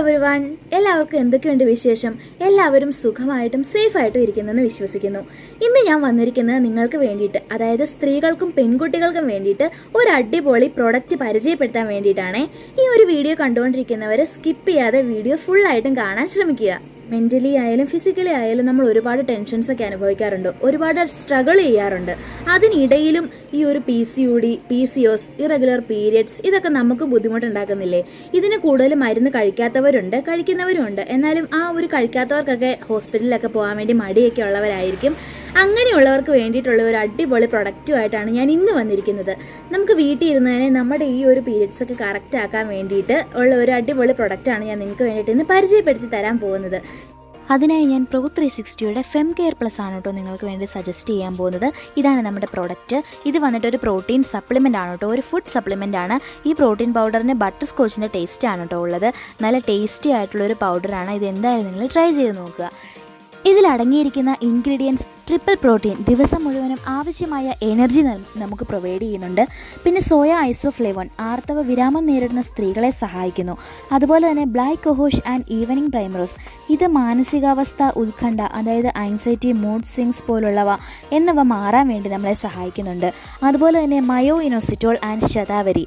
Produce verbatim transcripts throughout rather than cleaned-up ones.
everyone, എല്ലാവർക്കും എന്തൊക്കെയുണ്ട് വിശേഷം? എല്ലാവരും സുഖമായിട്ടും സേഫ് ആയിട്ടും ഇരിക്കുന്നെന്ന് വിശ്വസിക്കുന്നു. ഇന്ന് ഞാൻ വന്നിരിക്കുന്നത് നിങ്ങൾക്ക് വേണ്ടിയിട്ട്, അതായത് സ്ത്രീകൾക്കും പെൺകുട്ടികൾക്കും വേണ്ടിയിട്ട് ഒരു അടിപൊളി പ്രോഡക്റ്റ് പരിചയപ്പെടുത്താൻ വേണ്ടിയിട്ടാണ്. ഈ ഒരു വീഡിയോ കണ്ടുകൊണ്ടിരിക്കുന്നവരെ സ്കിപ്പ് ചെയ്യാതെ വീഡിയോ ഫുൾ ആയിട്ടും കാണാൻ ശ്രമിക്കുക. മെൻ്റലി ആയാലും ഫിസിക്കലി ആയാലും നമ്മൾ ഒരുപാട് ടെൻഷൻസ് ഒക്കെ അനുഭവിക്കാറുണ്ട്, ഒരുപാട് സ്ട്രഗിൾ ചെയ്യാറുണ്ട്. അതിനിടയിലും ഈ ഒരു P C O D, P C O S, irregular periods, ഇതൊക്കെ നമുക്ക് ബുദ്ധിമുട്ടുണ്ടാക്കുന്നില്ലേ? ഇതിന് കൂടുതൽ മരുന്ന് കഴിക്കാത്തവരുണ്ട്, കഴിക്കുന്നവരുണ്ട്. എന്നാലും ആ ഒരു കഴിക്കാത്തവർക്കൊക്കെ ഹോസ്പിറ്റലിലൊക്കെ പോകാൻ വേണ്ടി മടിയൊക്കെ ഉള്ളവരായിരിക്കും. അങ്ങനെയുള്ളവർക്ക് വേണ്ടിയിട്ടുള്ള ഒരു അടിപൊളി പ്രൊഡക്റ്റുമായിട്ടാണ് ഞാൻ ഇന്ന് വന്നിരിക്കുന്നത്. നമുക്ക് വീട്ടിൽ ഇരുന്ന് തന്നെ നമ്മുടെ ഈ ഒരു പീരിയഡ്സൊക്കെ കറക്റ്റ് ആക്കാൻ വേണ്ടിയിട്ട് ഉള്ള ഒരു അടിപൊളി പ്രൊഡക്റ്റാണ് ഞാൻ നിങ്ങൾക്ക് വേണ്ടിയിട്ട് ഇന്ന് പരിചയപ്പെടുത്തി തരാൻ പോകുന്നത്. അതിനായി ഞാൻ പ്രോ ത്രീ സിക്സ്റ്റിയുടെ ഫെം കെയർ പ്ലസ് ആണ് കേട്ടോ നിങ്ങൾക്ക് വേണ്ടി സജസ്റ്റ് ചെയ്യാൻ പോകുന്നത്. ഇതാണ് നമ്മുടെ പ്രോഡക്റ്റ്. ഇത് വന്നിട്ട് ഒരു പ്രോട്ടീൻ സപ്ലിമെൻ്റ് ആണ് കേട്ടോ, ഒരു ഫുഡ് സപ്ലിമെൻ്റ് ആണ്. ഈ പ്രോട്ടീൻ പൗഡറിന് ബട്ടർ സ്കോച്ചിൻ്റെ ടേസ്റ്റ് ആണ് കേട്ടോ ഉള്ളത്. നല്ല ടേസ്റ്റി ആയിട്ടുള്ളൊരു പൗഡറാണ്. ഇത് എന്തായാലും നിങ്ങൾ ട്രൈ ചെയ്ത് നോക്കുക. ഇതിലടങ്ങിയിരിക്കുന്ന ഇൻഗ്രീഡിയൻസ് ട്രിപ്പിൾ പ്രോട്ടീൻ ദിവസം മുഴുവനും ആവശ്യമായ എനർജി നമുക്ക് പ്രൊവൈഡ് ചെയ്യുന്നുണ്ട്. പിന്നെ സോയ ഐസോഫ്ലേവൺ ആർത്തവ വിരാമം നേരിടുന്ന സ്ത്രീകളെ സഹായിക്കുന്നു. അതുപോലെ തന്നെ black cohosh and evening primrose, ഇത് മാനസികാവസ്ഥ, ഉത്കണ്ഠ, അതായത് ആൻസൈറ്റി, മൂഡ് സ്വിങ്സ് പോലുള്ളവ എന്നിവ മാറാൻ വേണ്ടി നമ്മളെ സഹായിക്കുന്നുണ്ട്. അതുപോലെ തന്നെ മയോ ഇനോസിറ്റോൾ ആൻഡ് ശതാവരി,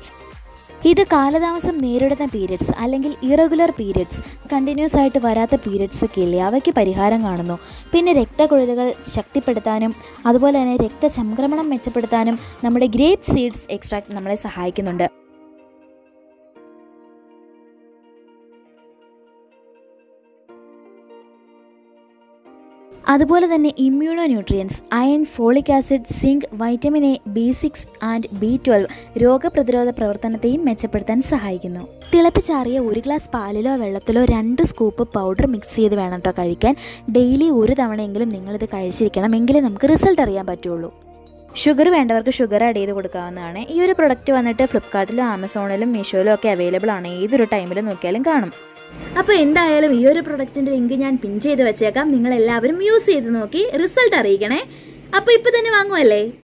ഇത് കാലതാമസം നേരിടുന്ന പീരിയഡ്സ് അല്ലെങ്കിൽ ഇറഗുലർ പീരിയഡ്സ്, കണ്ടിന്യൂസ് ആയിട്ട് വരാത്ത പീരിയഡ്സ് ഒക്കെ ഇല്ലേ, അവയ്ക്ക് പരിഹാരം കാണുന്നു. പിന്നെ രക്തക്കുഴലുകൾ ശക്തിപ്പെടുത്താനും അതുപോലെ തന്നെ രക്തചംക്രമണം മെച്ചപ്പെടുത്താനും നമ്മുടെ ഗ്രേപ്പ് സീഡ്സ് എക്സ്ട്രാക്ട് നമ്മളെ സഹായിക്കുന്നുണ്ട്. അതുപോലെ തന്നെ immuno nutrients, iron, folic acid, zinc, vitamin A, B six and B twelve രോഗപ്രതിരോധ പ്രവർത്തനത്തെയും മെച്ചപ്പെടുത്താൻ സഹായിക്കുന്നു. തിളപ്പിച്ചാറിയ ഒരു ഗ്ലാസ് പാലിലോ വെള്ളത്തിലോ രണ്ട് സ്കൂപ്പ് പൗഡർ മിക്സ് ചെയ്ത് വേണം കേട്ടോ കഴിക്കാൻ. ഡെയിലി ഒരു തവണയെങ്കിലും നിങ്ങളിത് കഴിച്ചിരിക്കണം, എങ്കിലേ നമുക്ക് റിസൾട്ട് അറിയാൻ പറ്റുള്ളൂ. ഷുഗർ വേണ്ടവർക്ക് ഷുഗർ ആഡ് ചെയ്ത് കൊടുക്കാവുന്നതാണ്. ഈ ഒരു പ്രൊഡക്റ്റ് വന്നിട്ട് ഫ്ലിപ്കാർട്ടിലും ആമസോണിലും മീഷോയിലും ഒക്കെ അവൈലബിൾ ആണ്. ഏതൊരു ടൈമിലും നോക്കിയാലും കാണും. അപ്പോൾ എന്തായാലും ഈ ഒരു പ്രൊഡക്റ്റിൻ്റെ ലിങ്ക് ഞാൻ പിൻ ചെയ്ത് വെച്ചേക്കാം. നിങ്ങളെല്ലാവരും യൂസ് ചെയ്ത് നോക്കി റിസൾട്ട് അറിയിക്കണേ. അപ്പോൾ ഇപ്പോൾ തന്നെ വാങ്ങുമല്ലേ?